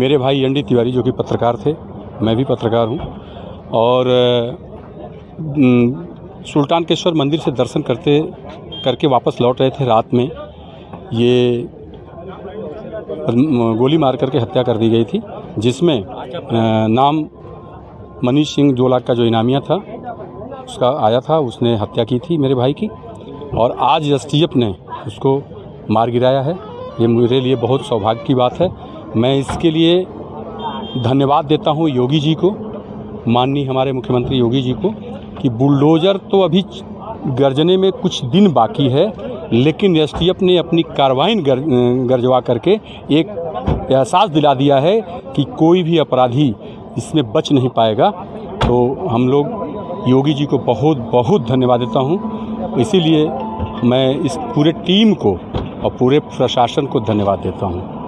मेरे भाई N D Tiwari जो कि पत्रकार थे, मैं भी पत्रकार हूँ, और सुल्तानकेश्वर मंदिर से दर्शन करके वापस लौट रहे थे। रात में ये गोली मार करके हत्या कर दी गई थी, जिसमें नाम मनीष सिंह जोला का जो इनामिया था उसका आया था, उसने हत्या की थी मेरे भाई की, और आज एसटीएफ ने उसको मार गिराया है। ये मेरे लिए बहुत सौभाग्य की बात है। मैं इसके लिए धन्यवाद देता हूँ योगी जी को, माननीय हमारे मुख्यमंत्री योगी जी को, कि बुलडोज़र तो अभी गरजने में कुछ दिन बाकी है, लेकिन एसटीएफ ने अपनी कार्रवाई गरजवा करके एक एहसास दिला दिया है कि कोई भी अपराधी इसमें बच नहीं पाएगा। तो हम लोग योगी जी को बहुत बहुत धन्यवाद देता हूँ। इसीलिए मैं इस पूरे टीम को और पूरे प्रशासन को धन्यवाद देता हूँ।